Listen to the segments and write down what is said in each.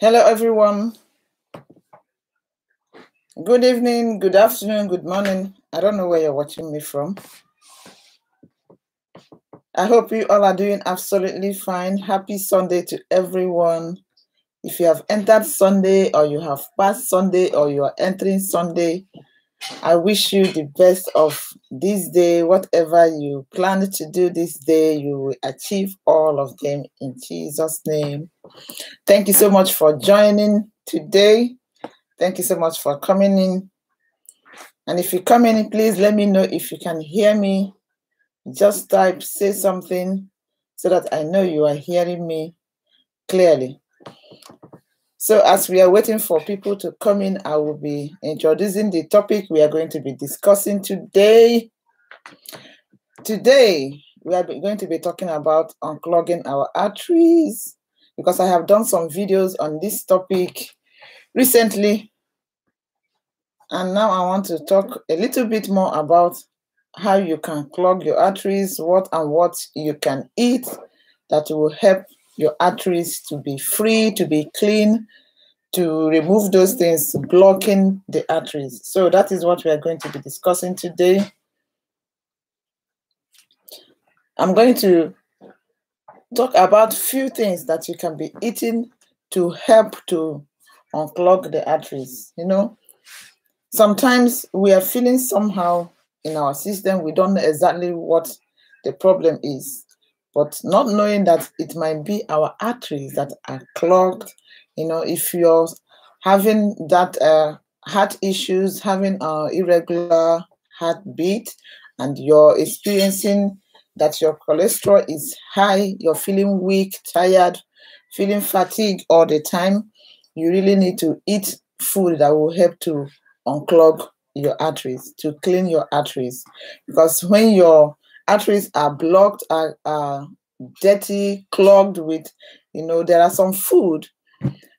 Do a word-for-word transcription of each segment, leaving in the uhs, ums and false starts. Hello everyone, good evening, good afternoon, good morning. I don't know where you're watching me from. I hope you all are doing absolutely fine. Happy Sunday to everyone. If you have entered Sunday or you have passed Sunday or you are entering Sunday, I wish you the best of this day. Whatever you plan to do this day, you will achieve all of them in Jesus' name. Thank you so much for joining today. Thank you so much for coming in. And if you come in, please let me know if you can hear me. Just type, say something so that I know you are hearing me clearly. So as we are waiting for people to come in, I will be introducing the topic we are going to be discussing today. Today, we are going to be talking about unclogging our arteries, because I have done some videos on this topic recently. And now I want to talk a little bit more about how you can clog your arteries, what and what you can eat that will help your arteries to be free, to be clean, to remove those things blocking the arteries. So that is what we are going to be discussing today. I'm going to talk about few things that you can be eating to help to unclog the arteries. You know, sometimes we are feeling somehow in our system, we don't know exactly what the problem is, but not knowing that it might be our arteries that are clogged. You know, if you're having that uh, heart issues, having uh, irregular heartbeat, and you're experiencing that your cholesterol is high, you're feeling weak, tired, feeling fatigued all the time, you really need to eat food that will help to unclog your arteries, to clean your arteries. Because when your arteries are blocked, are, are dirty, clogged with, you know, there are some food.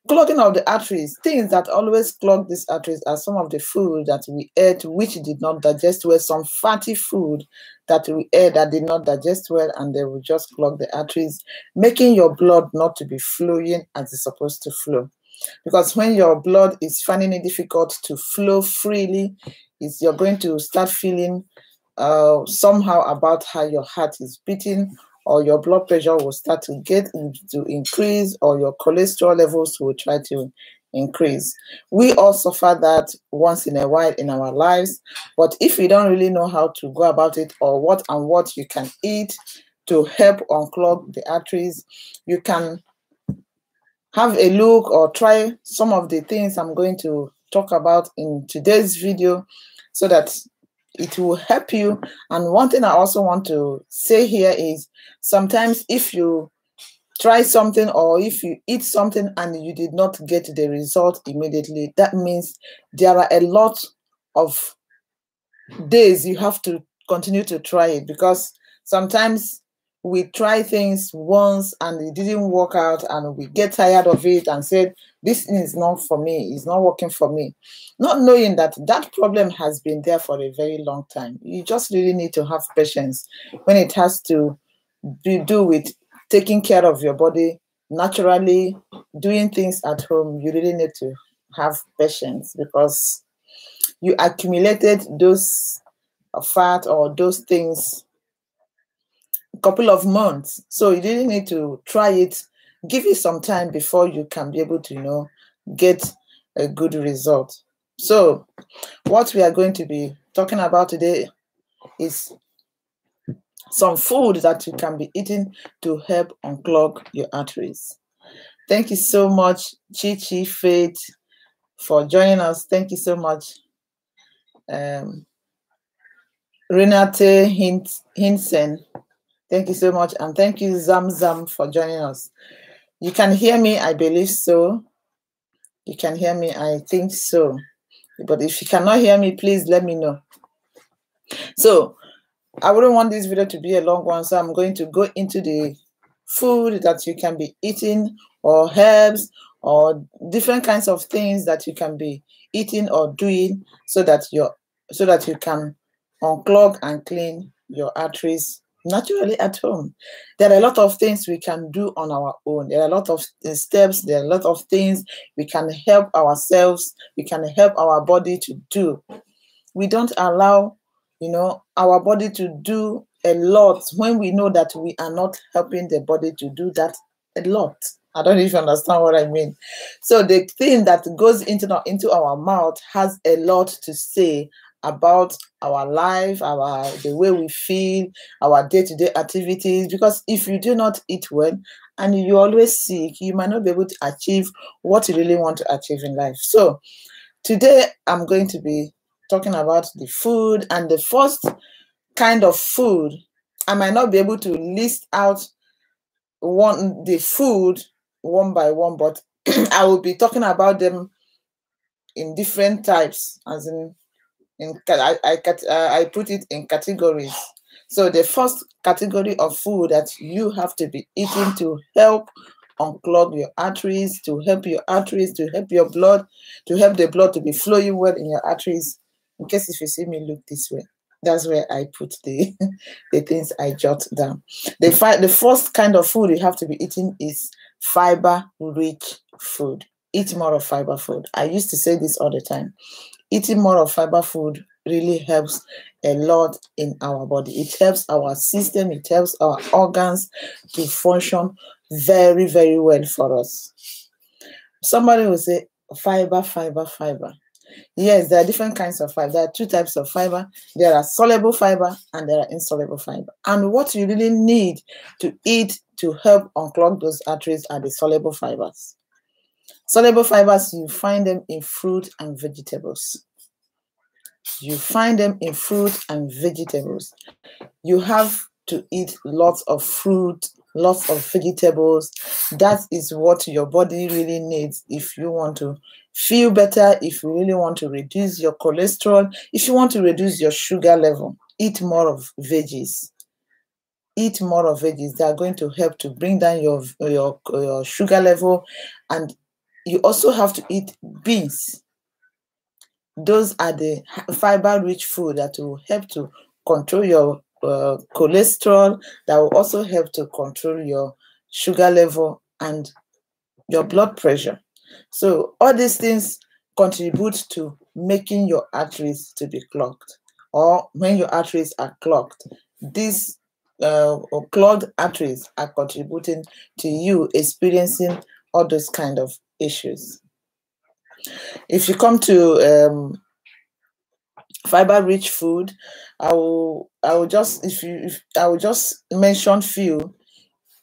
Clogging of the arteries, things that always clog these arteries are some of the food that we ate which did not digest well, some fatty food that we ate that did not digest well, and they will just clog the arteries, making your blood not to be flowing as it's supposed to flow. Because when your blood is finding it difficult to flow freely, it's, you're going to start feeling Uh, somehow about how your heart is beating, or your blood pressure will start to get in, to increase, or your cholesterol levels will try to increase. We all suffer that once in a while in our lives, but if you don't really know how to go about it, or what and what you can eat to help unclog the arteries, you can have a look or try some of the things I'm going to talk about in today's video, so that it will help you. And one thing I also want to say here is, sometimes if you try something or if you eat something and you did not get the result immediately, that means there are a lot of days you have to continue to try it. Because sometimes we try things once and it didn't work out and we get tired of it and said, this is not for me, it's not working for me. Not knowing that that problem has been there for a very long time. You just really need to have patience when it has to do with taking care of your body naturally, doing things at home. You really need to have patience, because you accumulated those fat or those things couple of months, so you really need to try it. Give it some time before you can be able to, you know, get a good result. So what we are going to be talking about today is some food that you can be eating to help unclog your arteries. Thank you so much, Chi Chi Faith, for joining us. Thank you so much, um, Renate Hinsen. Thank you so much, and thank you, Zam Zam, for joining us. You can hear me, I believe so. You can hear me, I think so. But if you cannot hear me, please let me know. So, I wouldn't want this video to be a long one, so I'm going to go into the food that you can be eating, or herbs, or different kinds of things that you can be eating or doing, so that, you're, so that you can unclog and clean your arteries naturally at home. There are a lot of things we can do on our own. There are a lot of steps. There are a lot of things we can help ourselves. We can help our body to do. We don't allow, you know, our body to do a lot when we know that we are not helping the body to do that a lot. I don't even understand what I mean. So the thing that goes into, into our mouth has a lot to say about our life, our the way we feel, our day-to-day activities. Because if you do not eat well and you're always sick, you might not be able to achieve what you really want to achieve in life. So today I'm going to be talking about the food, and the first kind of food, I might not be able to list out one the food one by one, but I will be talking about them in different types, as in In, I, I, I put it in categories. So the first category of food that you have to be eating to help unclog your arteries, to help your arteries, to help your blood, to help the blood to be flowing well in your arteries. In case if you see me look this way, that's where I put the, the things I jot down. The, fi the first kind of food you have to be eating is fiber-rich food. Eat more of fiber food. I used to say this all the time. Eating more of fiber food really helps a lot in our body. It helps our system. It helps our organs to function very, very well for us. Somebody will say, fiber, fiber, fiber. Yes, there are different kinds of fiber. There are two types of fiber. There are soluble fiber and there are insoluble fiber. And what you really need to eat to help unclog those arteries are the soluble fibers. Soluble fibers, you find them in fruit and vegetables. You find them in fruit and vegetables. You have to eat lots of fruit, lots of vegetables. That is what your body really needs if you want to feel better, if you really want to reduce your cholesterol, if you want to reduce your sugar level. Eat more of veggies. Eat more of veggies. They are going to help to bring down your, your, your sugar level. And you also have to eat beans. Those are the fiber-rich food that will help to control your uh, cholesterol, that will also help to control your sugar level and your blood pressure. So all these things contribute to making your arteries to be clogged. Or when your arteries are clogged, these uh, clogged arteries are contributing to you experiencing all those kind of issues. If you come to um, fiber-rich food, I will I will just if you if, I will just mention few.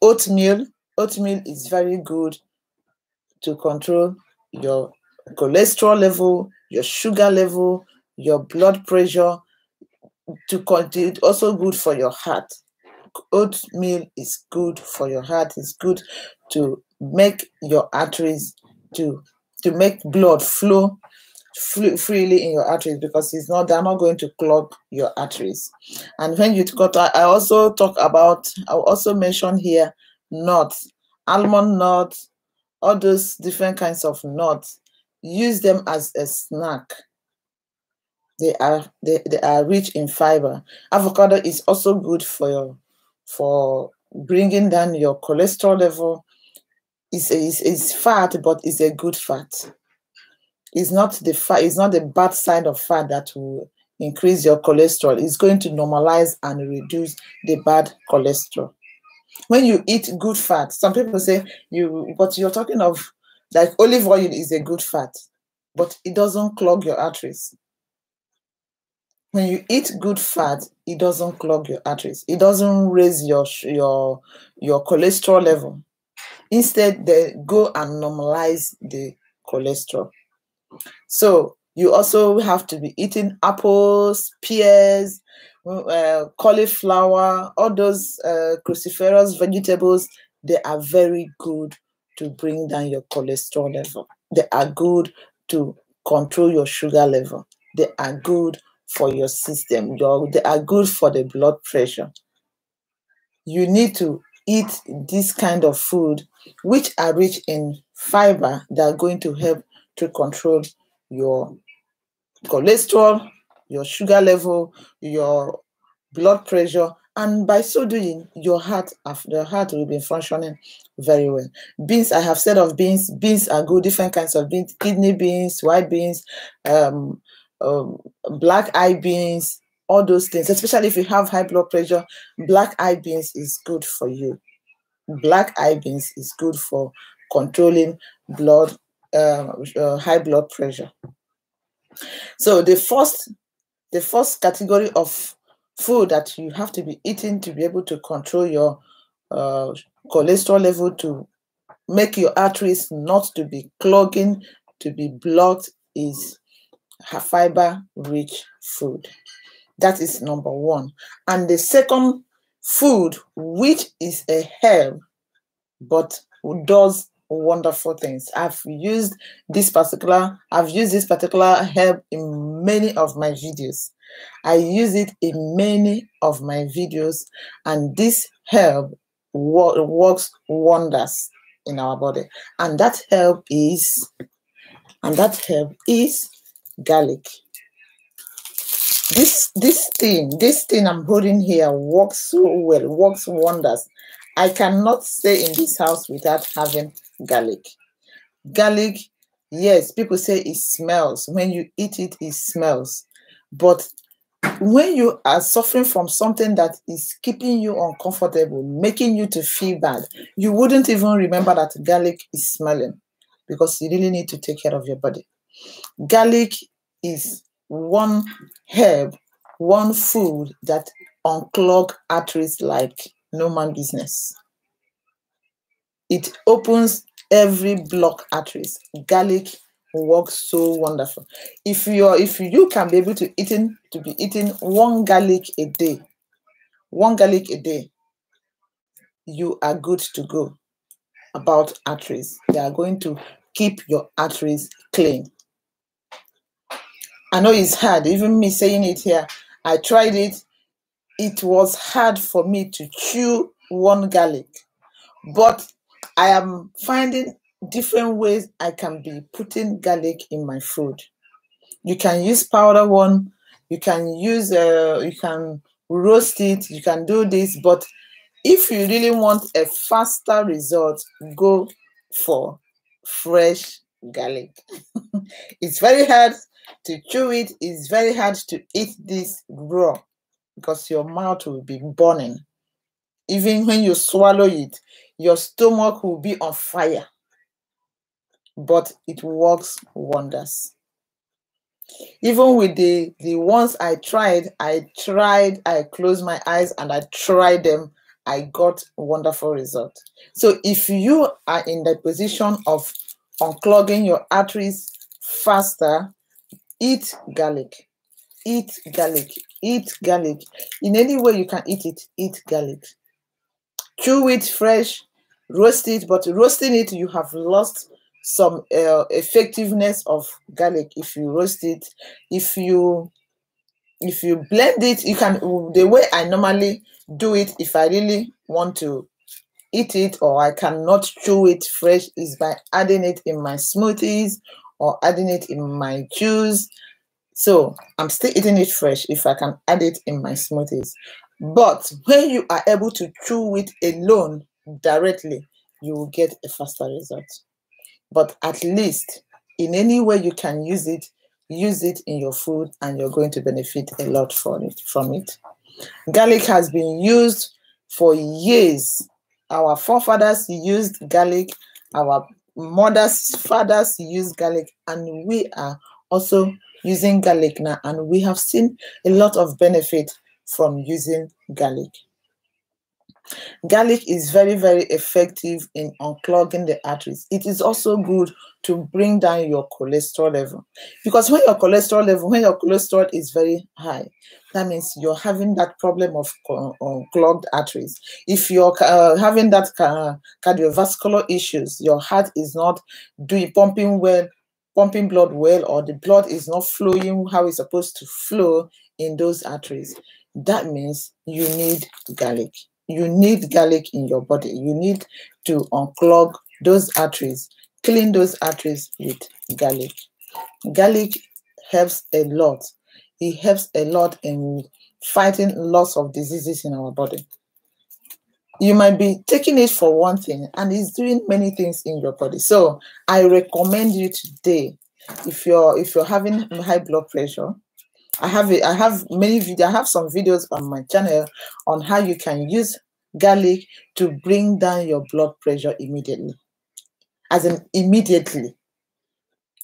Oatmeal, oatmeal is very good to control your cholesterol level, your sugar level, your blood pressure. To continue, also good for your heart. Oatmeal is good for your heart. It's good to make your arteries to to make blood flow fl freely in your arteries, because it's not they're not going to clog your arteries. And when you got, I also talk about, I'll also mention here nuts, almond nuts, all those different kinds of nuts. Use them as a snack. They are they, they are rich in fiber. Avocado is also good for your, for bringing down your cholesterol level. It's, it's, it's fat, but it's a good fat. It's not the fat, it's not the bad side of fat that will increase your cholesterol. It's going to normalize and reduce the bad cholesterol. When you eat good fat, some people say you, but you're talking of like olive oil is a good fat, but it doesn't clog your arteries. When you eat good fat, it doesn't clog your arteries. It doesn't raise your your your cholesterol level. Instead, they go and normalize the cholesterol. So you also have to be eating apples, pears, uh, cauliflower, all those uh, cruciferous vegetables. They are very good to bring down your cholesterol level. They are good to control your sugar level. They are good for your system. Your, they are good for the blood pressure. You need to eat this kind of food, which are rich in fiber, that are going to help to control your cholesterol, your sugar level, your blood pressure, And by so doing, your heart, the heart will be functioning very well. Beans, I have said of beans, beans are good, different kinds of beans, kidney beans, white beans, um, um, black eye beans, all those things, especially if you have high blood pressure, black eye beans is good for you. Black eye beans is good for controlling blood, uh, uh, high blood pressure. So the first, the first category of food that you have to be eating to be able to control your uh, cholesterol level, to make your arteries not to be clogging, to be blocked, is fiber-rich food. That is number one. And the second food, which is a herb, but does wonderful things. I've used this particular, I've used this particular herb in many of my videos. I use it in many of my videos, and this herb wo- works wonders in our body. And that herb is, and that herb is garlic. This this thing, this thing I'm holding here works so well, works wonders. I cannot stay in this house without having garlic. Garlic, yes, people say it smells. When you eat it, it smells. But when you are suffering from something that is keeping you uncomfortable, making you to feel bad, you wouldn't even remember that garlic is smelling, because you really need to take care of your body. Garlic is one herb, one food that unclog arteries like no man business. It opens every block arteries. Garlic works so wonderful. If you are, if you can be able to eating to be eating one garlic a day, one garlic a day, you are good to go about arteries. They are going to keep your arteries clean. I know it's hard, even me saying it here. I tried it. It was hard for me to chew one garlic. But I am finding different ways I can be putting garlic in my food. You can use powder one. You can use, uh, you can roast it. You can do this. But if you really want a faster result, go for fresh garlic. It's very hard to chew it. It's very hard to eat this raw, because your mouth will be burning. Even when you swallow it, your stomach will be on fire. But it works wonders. Even with the, the ones I tried, I tried, I closed my eyes and I tried them. I got wonderful results. So if you are in the position of unclogging your arteries faster, eat garlic, eat garlic, eat garlic. In any way you can eat it, eat garlic. Chew it fresh, roast it, but roasting it, you have lost some uh, effectiveness of garlic if you roast it. If you, if you blend it, you can, the way I normally do it, if I really want to eat it or I cannot chew it fresh, is by adding it in my smoothies or adding it in my juice. So I'm still eating it fresh if I can add it in my smoothies. But when you are able to chew it alone directly, you will get a faster result. But at least in any way you can use it, use it in your food, and you're going to benefit a lot from it. From it. Garlic has been used for years. Our forefathers used garlic. Our mothers, fathers use garlic, and we are also using garlic now, and we have seen a lot of benefit from using garlic. Garlic is very, very effective in unclogging the arteries. It is also good to bring down your cholesterol level, because when your cholesterol level, when your cholesterol is very high, that means you're having that problem of clogged arteries. If you're uh, having that uh, cardiovascular issues, your heart is not doing pumping well, pumping blood well, or the blood is not flowing how it's supposed to flow in those arteries. That means you need garlic. You need garlic in your body. You need to unclog those arteries, clean those arteries with garlic. Garlic helps a lot. It helps a lot in fighting lots of diseases in our body. You might be taking it for one thing, and it's doing many things in your body. So I recommend you today, if you're if you're having high blood pressure, I have a, I have many videos. I have some videos on my channel on how you can use garlic to bring down your blood pressure immediately. As in immediately,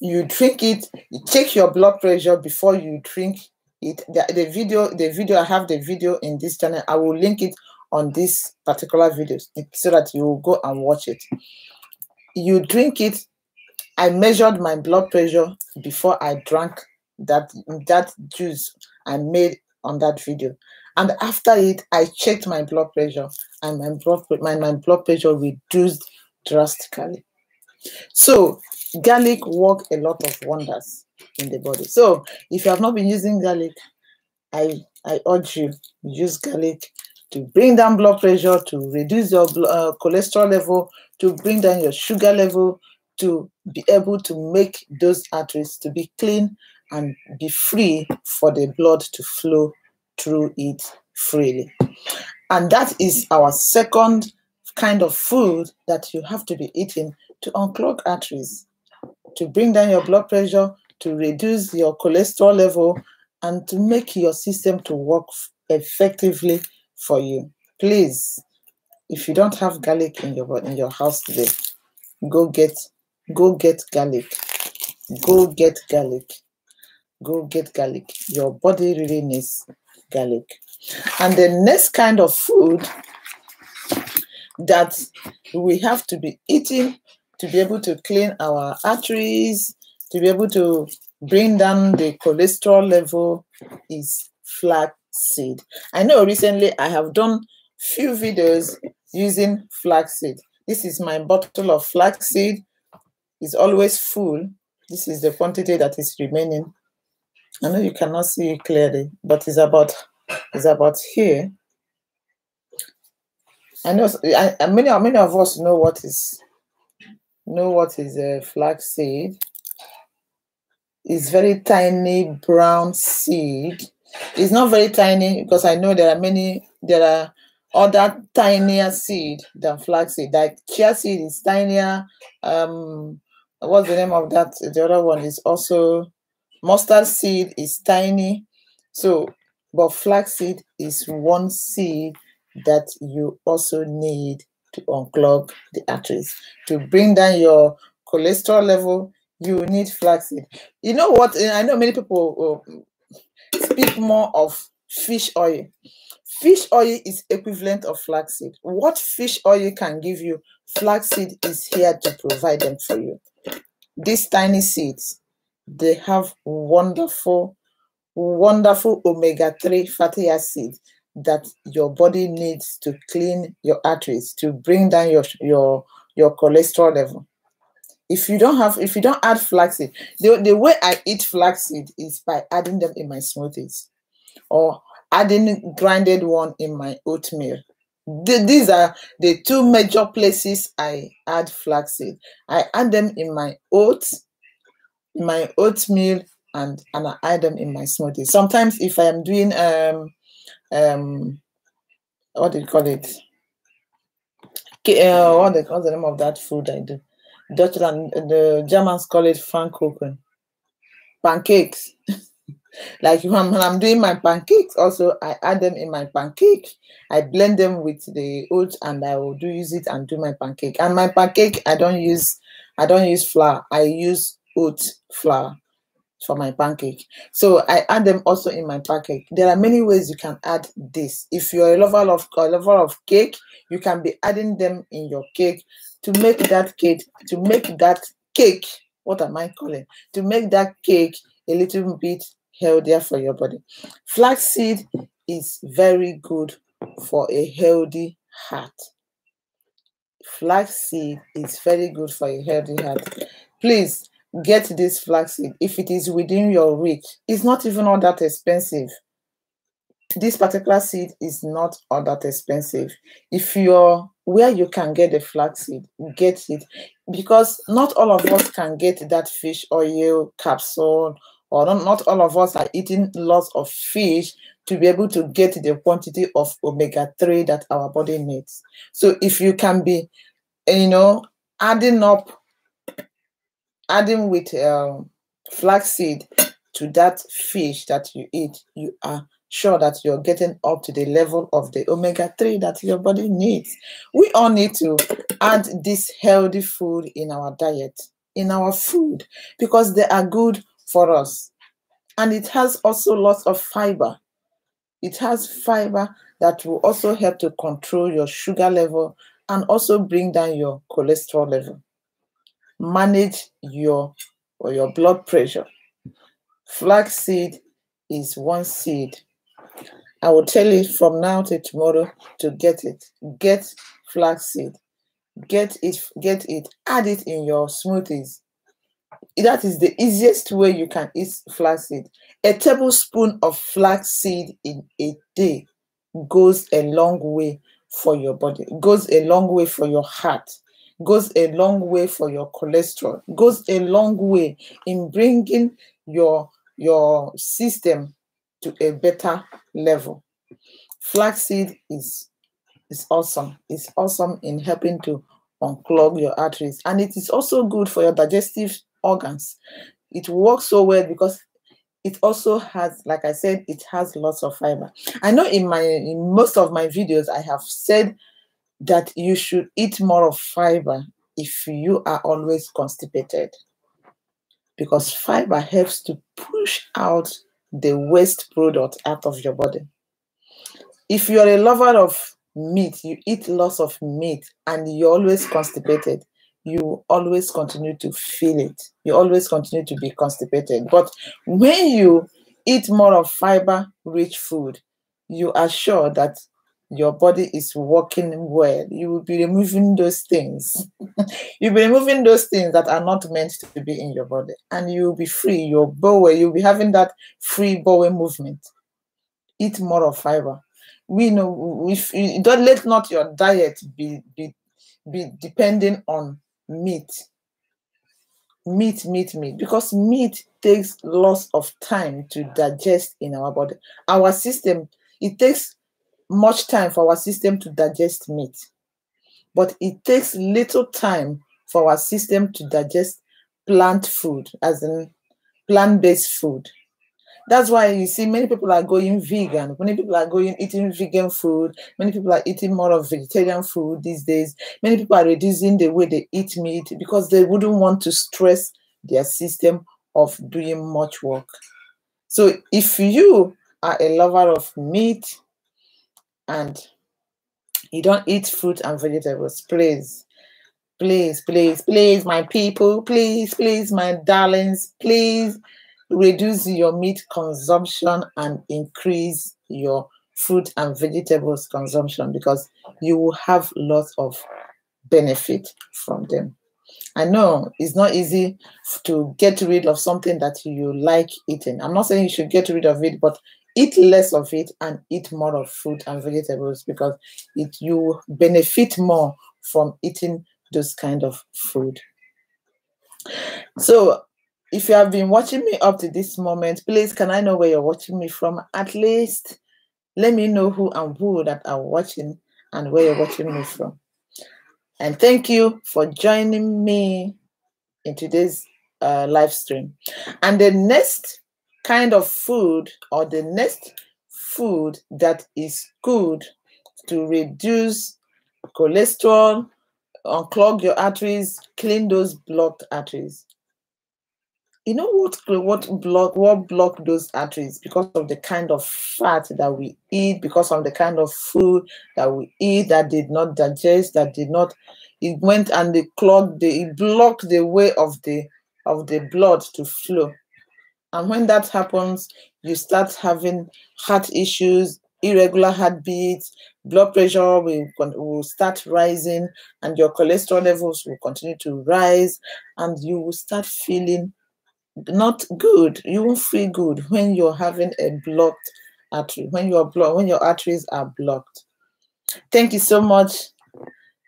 you drink it. You check your blood pressure before you drink it. The, the video, the video. I have the video in this channel. I will link it on this particular video so that you will go and watch it. You drink it. I measured my blood pressure before I drank that that juice I made on that video, and after it I checked my blood pressure, and my blood my, my blood pressure reduced drastically. So garlic works a lot of wonders in the body. So if you have not been using garlic, I I urge you, use garlic to bring down blood pressure, to reduce your uh, cholesterol level, to bring down your sugar level, to be able to make those arteries to be clean and be free for the blood to flow through it freely. And that is our second kind of food that you have to be eating to unclog arteries, to bring down your blood pressure, to reduce your cholesterol level, and to make your system to work effectively for you. Please, if you don't have garlic in your in your house today, go get go get garlic. Go get garlic. Go get garlic. Your body really needs garlic. And the next kind of food that we have to be eating to be able to clean our arteries, to be able to bring down the cholesterol level, is flaxseed. I know recently I have done few videos using flaxseed. This is my bottle of flaxseed. It's always full. This is the quantity that is remaining. I know you cannot see it clearly, but it's about it's about here. I know I, I, many many of us know what is know what is a flaxseed. It's very tiny brown seed. It's not very tiny, because I know there are many there are other tinier seed than flaxseed. Like chia seed is tinier. Um, what's the name of that? The other one is also. Mustard seed is tiny, so but flaxseed is one seed that you also need to unclog the arteries. To bring down your cholesterol level, you need flaxseed. You know what? I know many people uh, speak more of fish oil. Fish oil is equivalent of flaxseed. What fish oil can give you, flaxseed is here to provide them for you. These tiny seeds, they have wonderful, wonderful omega three fatty acid that your body needs to clean your arteries, to bring down your your your cholesterol level. If you don't have, if you don't add flaxseed, the, the way I eat flaxseed is by adding them in my smoothies or adding grinded one in my oatmeal. The, these are the two major places I add flaxseed. I add them in my oats, my oatmeal, and and I add them in my smoothie. Sometimes if I am doing um um what do you call it? Uh, what the what's the name of that food I do? Dutch and the Germans call it Pfannkuchen, pancakes. Like when I'm doing my pancakes, also I add them in my pancake. I blend them with the oats, and I will do use it and do my pancake. And my pancake, I don't use I don't use flour. I use oat flour for my pancake. So I add them also in my pancake. There are many ways you can add this. If you're a lover of a lover of cake, you can be adding them in your cake to make that cake to make that cake. What am I calling? To make that cake a little bit healthier for your body. Flaxseed is very good for a healthy heart. Flaxseed is very good for a healthy heart. Please, get this flaxseed if it is within your reach. It's not even all that expensive. This particular seed is not all that expensive. If you're where you can get the flaxseed, get it, because not all of us can get that fish oil capsule, or not, not all of us are eating lots of fish to be able to get the quantity of omega three that our body needs. So if you can be, you know, adding up, adding with uh, flaxseed to that fish that you eat, you are sure that you're getting up to the level of the omega three that your body needs. We all need to add this healthy food in our diet, in our food, because they are good for us. And it has also lots of fiber. It has fiber that will also help to control your sugar level and also bring down your cholesterol level. Manage your, or your blood pressure. Flaxseed is one seed. I will tell you from now to tomorrow to get it. Get flaxseed. Get it, get it. Add it in your smoothies. That is the easiest way you can eat flaxseed. A tablespoon of flaxseed in a day goes a long way for your body, goes a long way for your heart, goes a long way for your cholesterol, goes a long way in bringing your, your system to a better level. Flaxseed is, is awesome. It's awesome in helping to unclog your arteries. And it is also good for your digestive organs. It works so well because it also has, like I said, it has lots of fiber. I know in my in most of my videos I have said that you should eat more of fiber if you are always constipated, because fiber helps to push out the waste product out of your body. If you're a lover of meat, you eat lots of meat and you're always constipated, you always continue to feel it. You always continue to be constipated. But when you eat more of fiber-rich food, you are sure that your body is working well. You will be removing those things. You'll be removing those things that are not meant to be in your body. And you'll be free. Your bowel, you'll be having that free bowel movement. Eat more of fiber. We know, if you don't, let not your diet be, be, be depending on meat. Meat, meat, meat. Because meat takes lots of time to digest in our body. Our system, it takes much time for our system to digest meat. But it takes little time for our system to digest plant food, as in plant-based food. That's why you see many people are going vegan. Many people are going eating vegan food. Many people are eating more of vegetarian food these days. Many people are reducing the way they eat meat because they wouldn't want to stress their system of doing much work. So if you are a lover of meat and you don't eat fruit and vegetables, please, please, please, please, my people, please, please, my darlings, please, reduce your meat consumption and increase your fruit and vegetables consumption, because you will have lots of benefit from them. I know it's not easy to get rid of something that you like eating. I'm not saying you should get rid of it, but eat less of it and eat more of fruit and vegetables, because it you benefit more from eating those kind of food. So if you have been watching me up to this moment, please, can I know where you're watching me from? At least let me know who and who that are watching and where you're watching me from. And thank you for joining me in today's uh, live stream. And the next kind of food, or the next food that is good to reduce cholesterol, unclog your arteries, clean those blocked arteries. You know what, what block what block those arteries? Because of the kind of fat that we eat, because of the kind of food that we eat that did not digest, that did not, it went and it clogged the it blocked the way of the of the blood to flow. And when that happens, you start having heart issues, irregular heartbeats, blood pressure will, will start rising, and your cholesterol levels will continue to rise, and you will start feeling not good. You won't feel good when you're having a blocked artery, when you're blocked, when your arteries are blocked. Thank you so much.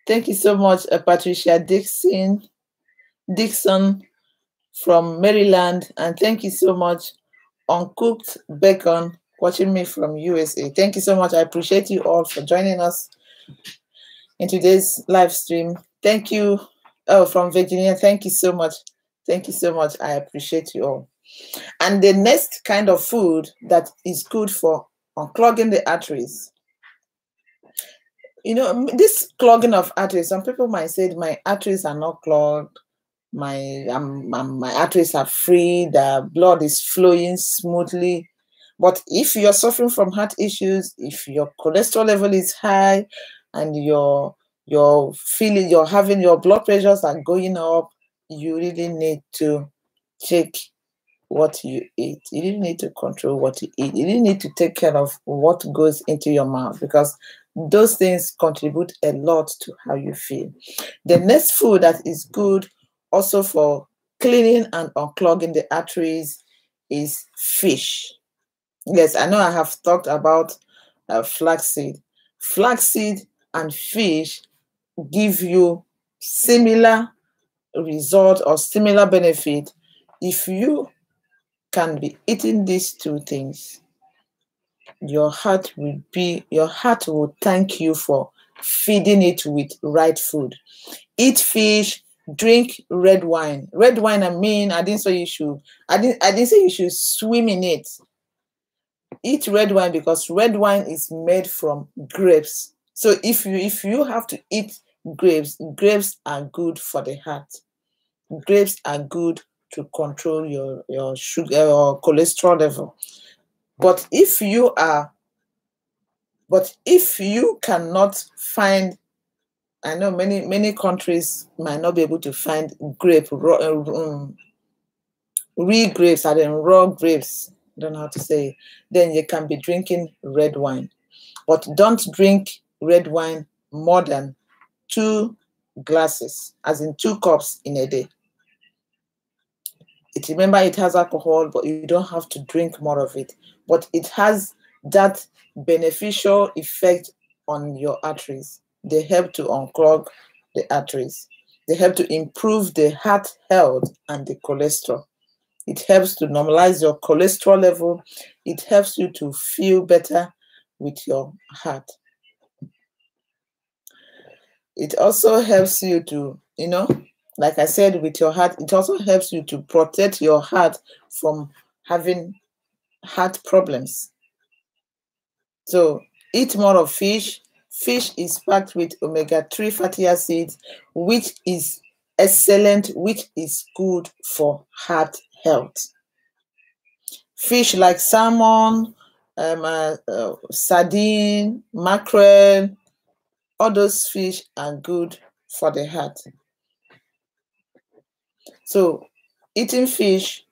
Thank you so much, uh, Patricia Dixon, Dixon from Maryland. And thank you so much, Uncooked Bacon watching me from U S A. Thank you so much. I appreciate you all for joining us in today's live stream. Thank you. Oh, from Virginia. Thank you so much. Thank you so much. I appreciate you all. And the next kind of food that is good for unclogging the arteries. You know, this clogging of arteries, some people might say my arteries are not clogged, my, um, my arteries are free, the blood is flowing smoothly. But if you're suffering from heart issues, if your cholesterol level is high and your You're feeling, you're having your blood pressures are going up, you really need to check what you eat. You really need to control what you eat. You really need to take care of what goes into your mouth, because those things contribute a lot to how you feel. The next food that is good also for cleaning and unclogging the arteries is fish. Yes, I know I have talked about uh, flaxseed. Flaxseed and fish give you similar result or similar benefit if you can be eating these two things. Your heart will be, your heart will thank you for feeding it with right food. Eat fish, drink red wine. Red wine, I mean, I didn't say you should, I didn't, I didn't say you should swim in it. Eat red wine because red wine is made from grapes. So if you if you have to eat grapes, grapes are good for the heart. Grapes are good to control your, your sugar or cholesterol level. But if you are, but if you cannot find, I know many, many countries might not be able to find grape, raw, um, real grapes, I mean raw grapes, I don't know how to say it, then you can be drinking red wine. But don't drink red wine more than two glasses, as in two cups in a day. It, remember, it has alcohol, but you don't have to drink more of it. But it has that beneficial effect on your arteries. They help to unclog the arteries. They help to improve the heart health and the cholesterol. It helps to normalize your cholesterol level. It helps you to feel better with your heart. It also helps you to, you know, like I said, with your heart, it also helps you to protect your heart from having heart problems. So eat more of fish. Fish is packed with omega three fatty acids, which is excellent, which is good for heart health. Fish like salmon, um, uh, uh, sardine, mackerel, all those fish are good for the heart. So eating fish,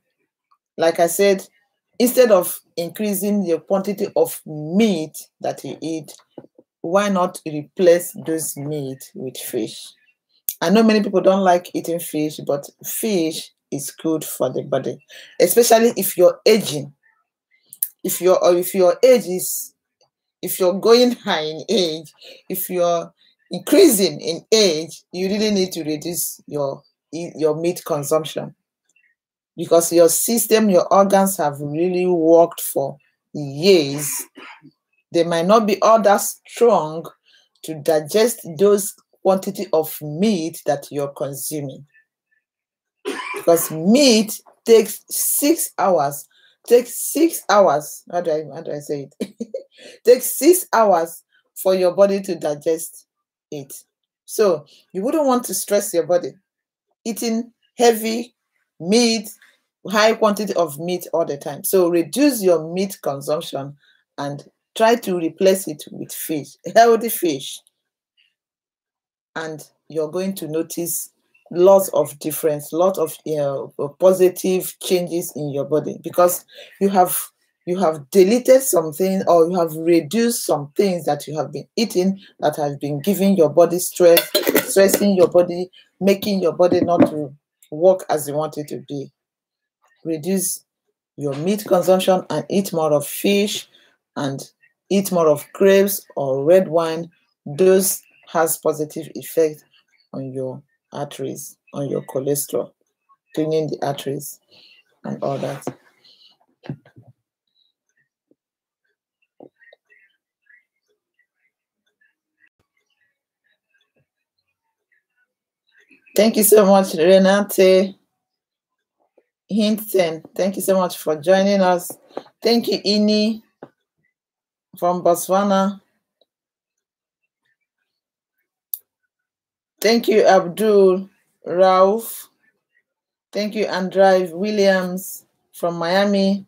like I said, instead of increasing the quantity of meat that you eat, why not replace those meat with fish? I know many people don't like eating fish, but fish is good for the body, especially if you're aging. If you're, or if your age is, if you're going high in age, if you're increasing in age, you really need to reduce your, your meat consumption, because your system, your organs have really worked for years. They might not be all that strong to digest those quantity of meat that you're consuming, because meat takes six hours, takes six hours, how do I, how do I say it? Takes six hours for your body to digest it. So you wouldn't want to stress your body eating heavy meat, high quantity of meat all the time. So reduce your meat consumption and try to replace it with fish, healthy fish. And you're going to notice lots of difference, lots of you know, positive changes in your body, because you have You have deleted something, or you have reduced some things that you have been eating that has been giving your body stress, stressing your body, making your body not to work as you want it to be. Reduce your meat consumption and eat more of fish, and eat more of grapes or red wine. Those has positive effect on your arteries, on your cholesterol, cleaning the arteries and all that. Thank you so much, Renate Hinton. Thank you so much for joining us. Thank you, Ini from Botswana. Thank you, Abdul Rauf. Thank you, Andrive Williams from Miami.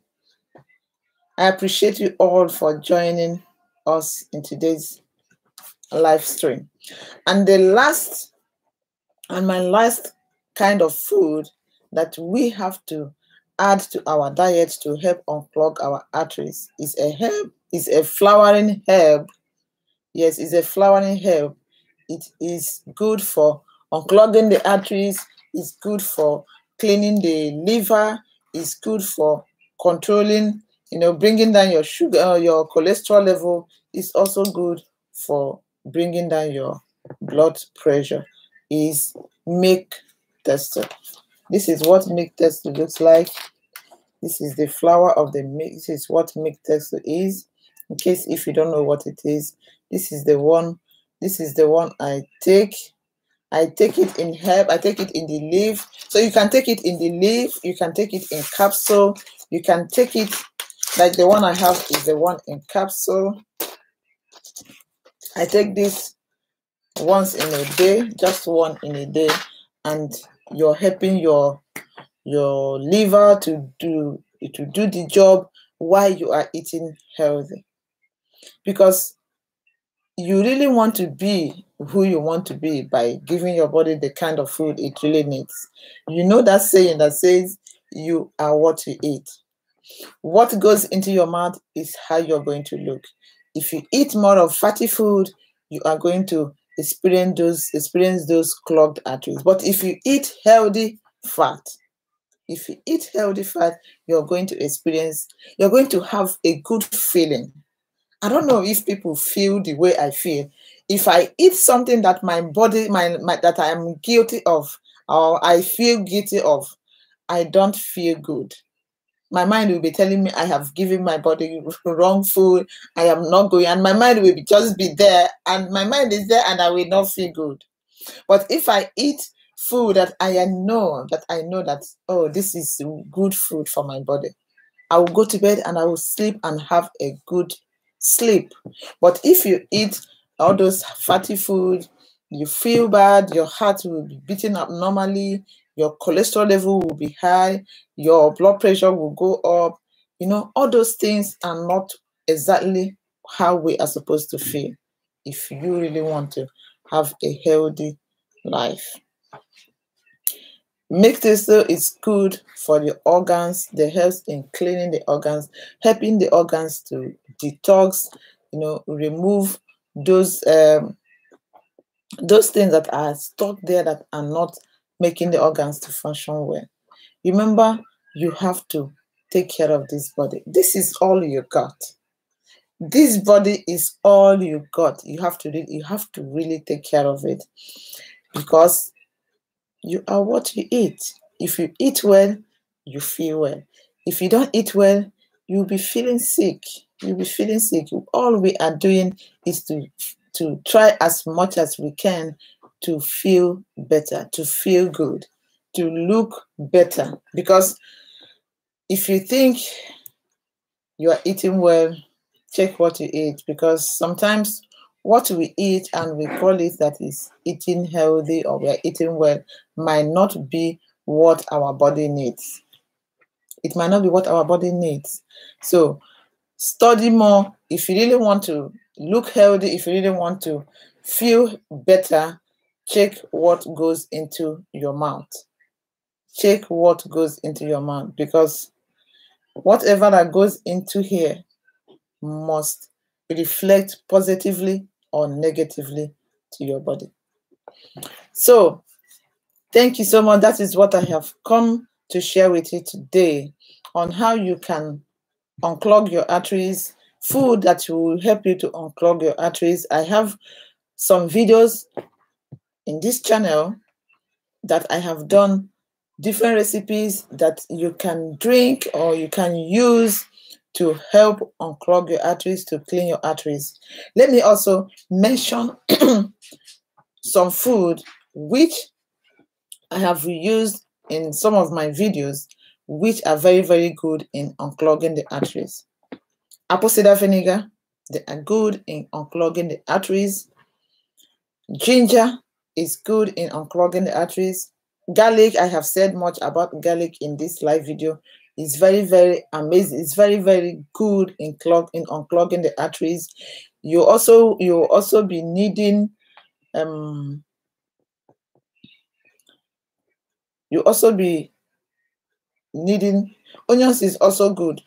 I appreciate you all for joining us in today's live stream. And the last, and my last kind of food that we have to add to our diet to help unclog our arteries is a herb, is a flowering herb. Yes, it's a flowering herb. It is good for unclogging the arteries. It's good for cleaning the liver. It's good for controlling, you know, bringing down your sugar, your cholesterol level. It's also good for bringing down your blood pressure. Is milk thistle. This is what milk thistle looks like. This is the flower of the milk. This is what milk thistle is. In case if you don't know what it is, this is the one. This is the one I take. I take it in herb. I take it in the leaf. So you can take it in the leaf. You can take it in capsule. You can take it like the one I have is the one in capsule. I take this once in a day, just one in a day, and you're helping your your liver to do to do the job while you are eating healthy. Because you really want to be who you want to be by giving your body the kind of food it really needs. You know that saying that says you are what you eat. What goes into your mouth is how you're going to look. If you eat more of fatty food, you are going to experience those experience those clogged arteries. But if you eat healthy fat, if you eat healthy fat, you're going to experience, you're going to have a good feeling. I don't know if people feel the way I feel. If I eat something that my body, my, my that I am guilty of, or I feel guilty of, I don't feel good. My mind will be telling me I have given my body wrong food. I am not going, and my mind will be just be there, and my mind is there, and I will not feel good. But if I eat food that I know that I know that oh, this is good food for my body, I will go to bed and I will sleep and have a good sleep. But if you eat all those fatty food, you feel bad. Your heart will be beating up normally. Your cholesterol level will be high, your blood pressure will go up. You know, all those things are not exactly how we are supposed to feel if you really want to have a healthy life. Milk thistle is good for the organs. It helps in cleaning the organs, helping the organs to detox, you know, remove those, um, those things that are stuck there that are not making the organs to function well. Remember, you have to take care of this body. This is all you got. This body is all you got. You have to really, you have to really take care of it, because you are what you eat. If you eat well, you feel well. If you don't eat well, you'll be feeling sick. You'll be feeling sick. All we are doing is to, to try as much as we can to feel better, to feel good, to look better. Because if you think you are eating well, check what you eat. Because sometimes what we eat and we call it that is eating healthy or we are eating well might not be what our body needs. It might not be what our body needs. So study more. If you really want to look healthy, if you really want to feel better, check what goes into your mouth. Check what goes into your mouth, because whatever that goes into here must reflect positively or negatively to your body. So, thank you so much. That is what I have come to share with you today on how you can unclog your arteries, food that will help you to unclog your arteries. I have some videos in this channel that I have done different recipes that you can drink or you can use to help unclog your arteries, to clean your arteries. Let me also mention some food which I have reused in some of my videos, which are very, very good in unclogging the arteries. Apple cider vinegar, they are good in unclogging the arteries. Ginger is good in unclogging the arteries. Garlic, I have said much about garlic in this live video. It's very, very amazing. It's very, very good in clog in unclogging the arteries. You also you also be needing um you also be needing onions is also good.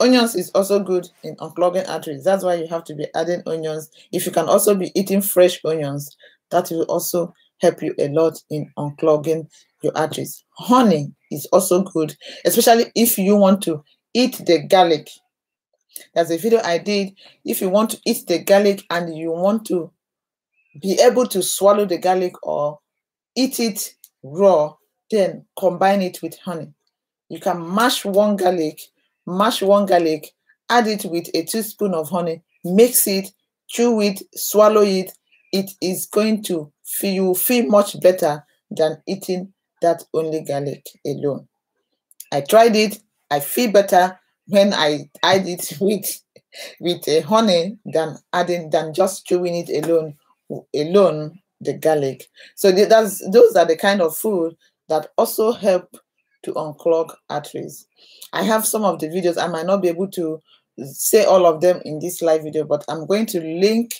Onions is also good in unclogging arteries. That's why you have to be adding onions. If you can also be eating fresh onions, that will also help you a lot in unclogging your arteries. Honey is also good, especially if you want to eat the garlic. There's a video I did. If you want to eat the garlic and you want to be able to swallow the garlic or eat it raw, then combine it with honey. You can mash one garlic, mash one garlic, add it with a teaspoon of honey, mix it, chew it, swallow it. It is going to feel, you feel much better than eating that only garlic alone. I tried it. I feel better when I add it with with a honey than adding than just chewing it alone alone the garlic. So that's those are the kind of food that also help to unclog arteries. I have some of the videos. I might not be able to say all of them in this live video, but I'm going to link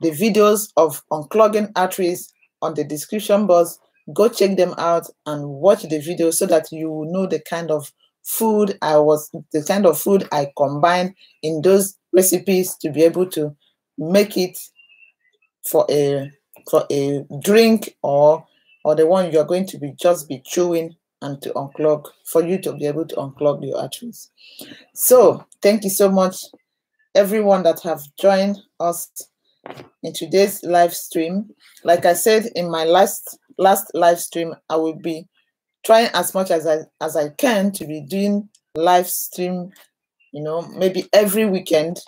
the videos of unclogging arteries on the description box. Go check them out and watch the video so that you know the kind of food I was, the kind of food I combined in those recipes to be able to make it for a for a drink or or the one you are going to be just be chewing and to unclog, for you to be able to unclog your arteries. So thank you so much, everyone that have joined us in today's live stream. Like I said in my last last live stream, I will be trying as much as I as I can to be doing live stream, you know, maybe every weekend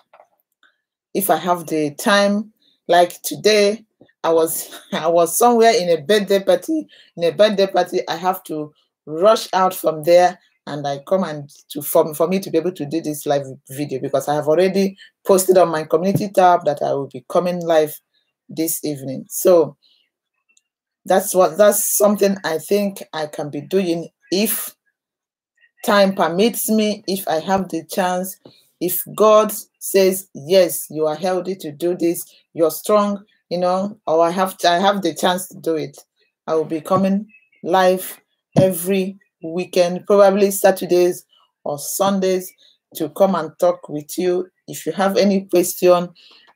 if I have the time. Like today, I was I was somewhere in a birthday party. In a birthday party, I have to rush out from there, and I come and to for, for me to be able to do this live video, because I have already posted on my community tab that I will be coming live this evening. So that's what that's something I think I can be doing if time permits me, if I have the chance, if God says yes, you are healthy to do this, you're strong, you know, or I have to, I have the chance to do it. I will be coming live every weekend, probably Saturdays or Sundays, to come and talk with you. If you have any question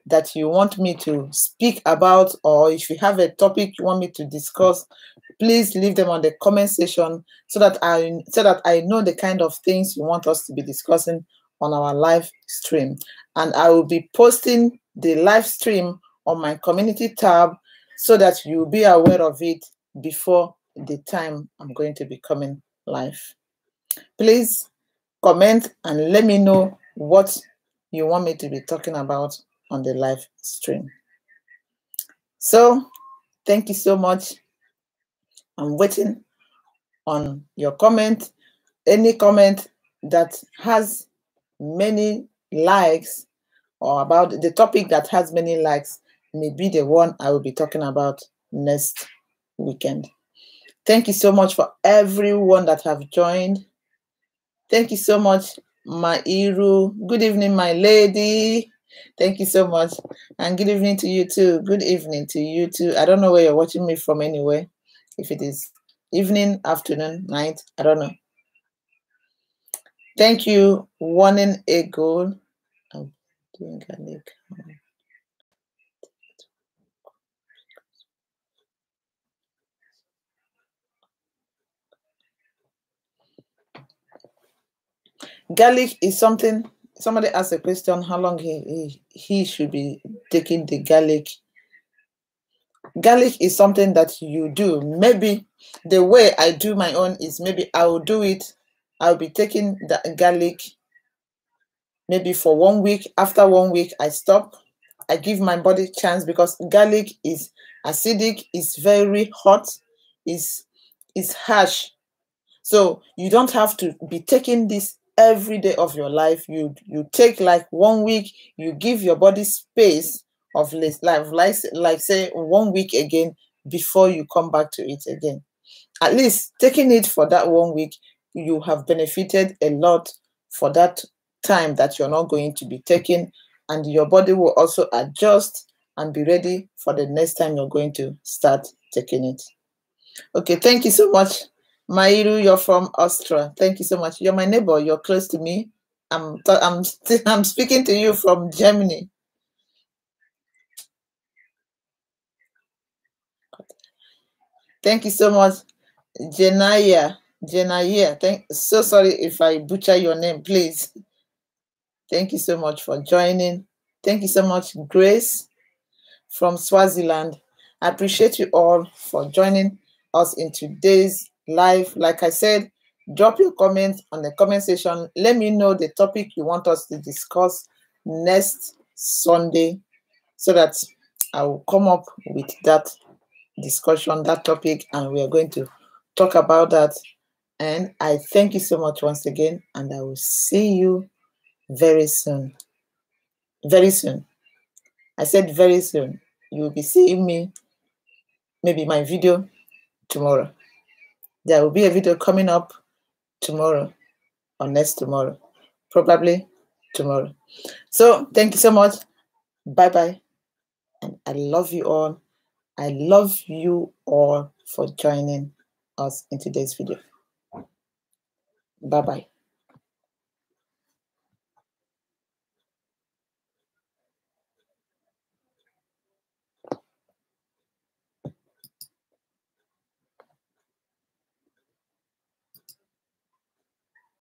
that you want me to speak about, or if you have a topic you want me to discuss, please leave them on the comment section so that I so that I know the kind of things you want us to be discussing on our live stream. And I will be posting the live stream on my community tab so that you'll be aware of it before the time I'm going to be coming live. Please comment and let me know what you want me to be talking about on the live stream. So thank you so much. I'm waiting on your comment. Any comment that has many likes, or about the topic that has many likes, may be the one I will be talking about next weekend. Thank you so much for everyone that have joined. Thank you so much, Mairu. Good evening, my lady. Thank you so much. And good evening to you too. Good evening to you too. I don't know where you're watching me from anyway. If it is evening, afternoon, night, I don't know. Thank you, one and a goal. I'm doing garlic. Garlic is something, somebody asked a question, how long he, he, he should be taking the garlic. Garlic is something that you do. Maybe the way I do my own is maybe I will do it. I'll be taking the garlic maybe for one week. After one week, I stop. I give my body a chance, because garlic is acidic, it's very hot, it's, It's harsh. So you don't have to be taking this every day of your life. You you take like one week, you give your body space of life, like, like say one week again before you come back to it again. At least taking it for that one week, you have benefited a lot for that time that you're not going to be taking, and your body will also adjust and be ready for the next time you're going to start taking it. Okay, thank you so much. Mairu, you're from Austria. Thank you so much. You're my neighbor. You're close to me. I'm I'm I'm speaking to you from Germany. Thank you so much, Jenaya. Jenaya. Thank. So sorry if I butcher your name. Please. Thank you so much for joining. Thank you so much, Grace, from Swaziland. I appreciate you all for joining us in today's live. Like I said, drop your comments on the comment section. Let me know the topic you want us to discuss next Sunday so that I will come up with that discussion, that topic, and we are going to talk about that. And I thank you so much once again, and I will see you very soon. Very soon. I said very soon. You will be seeing me, maybe my video tomorrow. There will be a video coming up tomorrow or next tomorrow, probably tomorrow. So thank you so much. Bye-bye. And I love you all. I love you all for joining us in today's video. Bye-bye.